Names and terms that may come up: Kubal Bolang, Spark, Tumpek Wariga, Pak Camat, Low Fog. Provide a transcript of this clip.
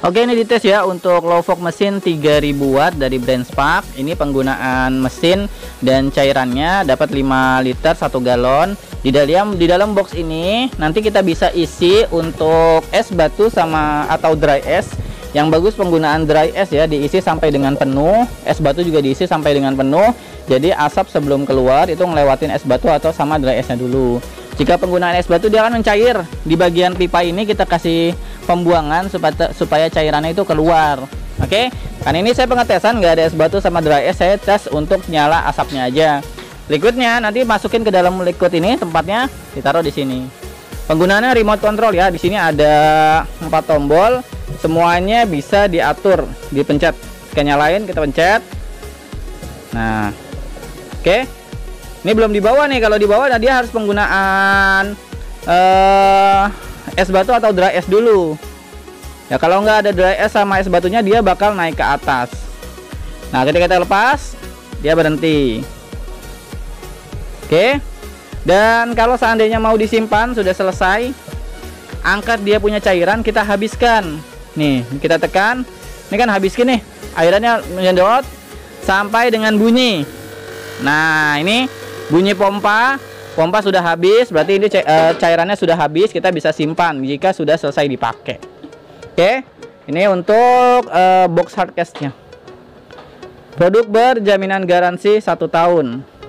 Oke, ini dites ya untuk low fog mesin 3000 watt dari brand Spark. Ini penggunaan mesin dan cairannya dapat 5 liter 1 galon. Di dalam box ini nanti kita bisa isi untuk es batu sama atau dry es. Yang bagus penggunaan dry es ya, diisi sampai dengan penuh. Es batu juga diisi sampai dengan penuh. Jadi asap sebelum keluar itu ngelewatin es batu atau sama dry esnya dulu. Jika penggunaan es batu dia akan mencair. Di bagian pipa ini kita kasih pembuangan supaya cairannya itu keluar. Oke, karena ini saya pengetesan nggak ada es batu sama dry es, saya tes untuk nyala asapnya aja. Liquidnya nanti masukin ke dalam liquid ini, tempatnya ditaruh di sini. Penggunaannya remote control ya. Di sini ada 4 tombol, semuanya bisa diatur, dipencet. Kenyalain kita pencet. Nah, oke. Ini belum dibawa nih, kalau dibawa nah dia harus penggunaan es batu atau dry es dulu. Ya kalau nggak ada dry es sama es batunya dia bakal naik ke atas. Nah ketika kita lepas dia berhenti. Oke. Dan kalau seandainya mau disimpan sudah selesai, angkat dia punya cairan, kita habiskan. Nih kita tekan, ini kan habiskan nih, cairannya menyedot sampai dengan bunyi. Nah ini bunyi pompa sudah habis, berarti ini cairannya sudah habis, kita bisa simpan jika sudah selesai dipakai. Oke, ini untuk box hardcase-nya. Produk berjaminan garansi 1 tahun.